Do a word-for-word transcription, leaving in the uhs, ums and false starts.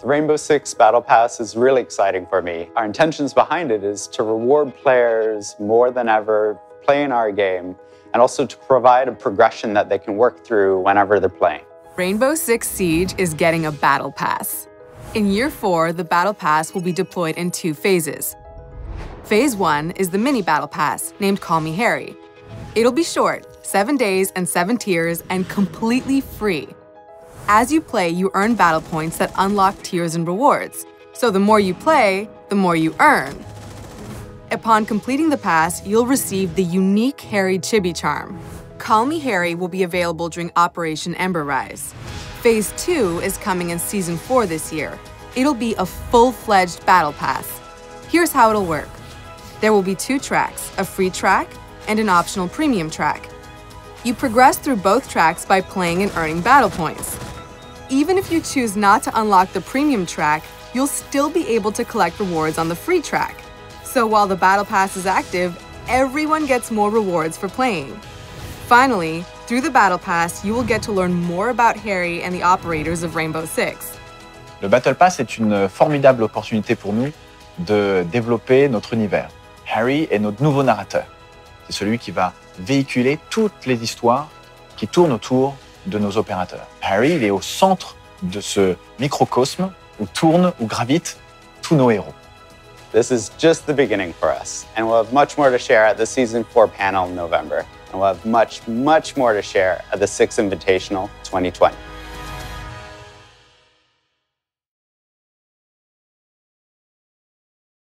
The Rainbow Six Battle Pass is really exciting for me. Our intentions behind it is to reward players more than ever playing our game, and also to provide a progression that they can work through whenever they're playing. Rainbow Six Siege is getting a Battle Pass. In year four, the Battle Pass will be deployed in two phases. Phase one is the mini Battle Pass, named Call Me Harry. It'll be short, seven days and seven tiers, and completely free. As you play, you earn battle points that unlock tiers and rewards. So the more you play, the more you earn. Upon completing the pass, you'll receive the unique Harry Chibi Charm. Call Me Harry will be available during Operation Ember Rise. Phase two is coming in Season four this year. It'll be a full-fledged battle pass. Here's how it'll work. There will be two tracks, a free track and an optional premium track. You progress through both tracks by playing and earning battle points. Even if you choose not to unlock the premium track, you'll still be able to collect rewards on the free track. So while the Battle Pass is active, everyone gets more rewards for playing. Finally, through the Battle Pass, you will get to learn more about Harry and the operators of Rainbow Six. Le Battle Pass est une formidable opportunité pour nous de développer notre univers. Harry est notre nouveau narrateur. C'est celui qui va véhiculer toutes les histoires qui tournent autour de nos opérateurs. Harry, il est au centre de ce microcosme où tournent, où gravitent tous nos héros. This is just the beginning for us, and we'll have much more to share at the Season four panel in November. And we'll have much, much more to share at the Six Invitational twenty twenty.